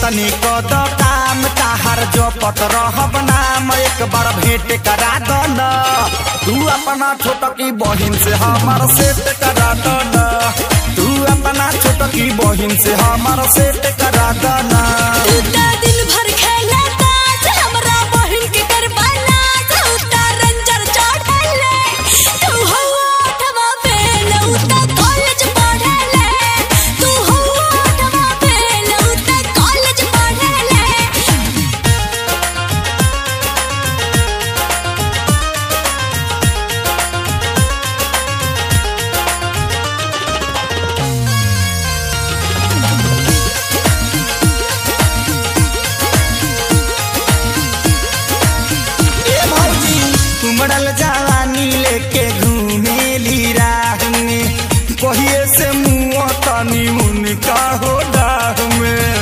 तनी कद काम ताहर जो पट रहब नाम एक बार भेंट करा दो ना। तू अपना छोटकी बहिन से हमार सेट करा दो ना। तू अपना छोटकी बहिन से हमार सेट करा दो ना। जवानी लेके घूमेली राह में कहिए से मुँह तनी उनका हो डाह में।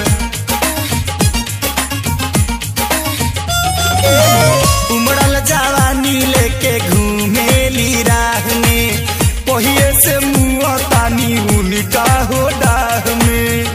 उमड़ल जवानी लेके घूमेली राह में कहिए से मुँह तनी उनका हो डाह में।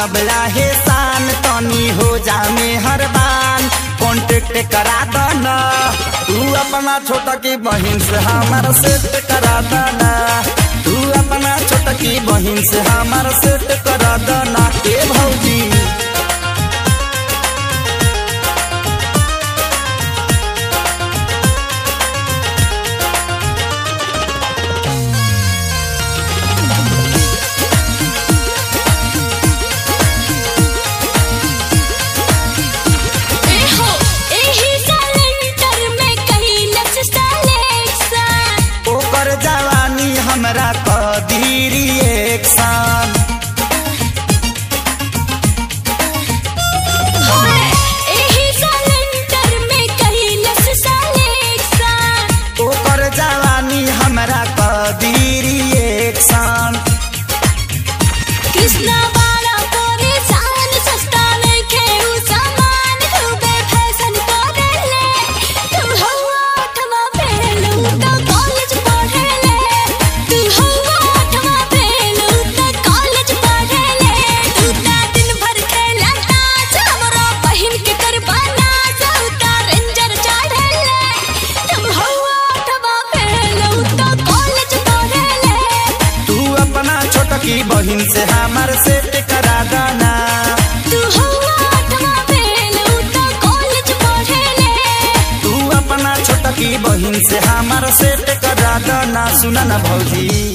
नबला हे शान तनी हो जामे हर बान कॉन्टेक्ट करा दो ना। तू अपना छोटकी बहिन से हमार सेट करा दो ना। तू अपना छोटकी बहिन से हमार सेट करा दो ना। ए भौजी हमरा कदी रिएक्शन एही सिलेंडर में कैलस सिलेक्शन ओकर जवानी हमरा कदी रिएक्शन। कृष्णा वाला तोरे शान सस्ता में खेऊ सामान खूबे फैशन तो ले तू हो आठवा पहलू तो की बहिन से हमार सेट करा दो ना। तू हो आठवा पहलू तो कॉलेज पढ़ेले। तू अपना छोटकी बहिन से हमार सेट करा दो ना। सुना ना भौजी।